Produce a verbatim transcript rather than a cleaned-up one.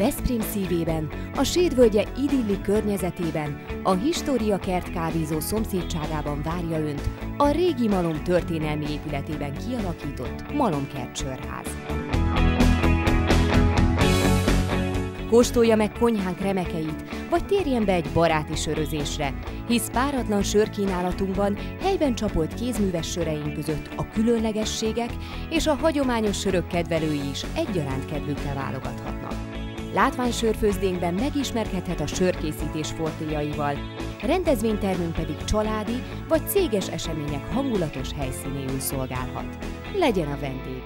Veszprém szívében, a Sédvölgye idilli környezetében, a História Kert kávézó szomszédságában várja Önt a régi Malom történelmi épületében kialakított Malomkert sörház. Kóstolja meg konyhánk remekeit, vagy térjen be egy baráti sörözésre, hisz páratlan sörkínálatunkban helyben csapolt kézműves söreink között a különlegességek és a hagyományos sörök kedvelői is egyaránt kedvükre válogathatnak. Látványsörfőzdénkben megismerkedhet a sörkészítés fortélyaival, rendezvénytermünk pedig családi vagy céges események hangulatos helyszínéül szolgálhat. Legyen a vendég!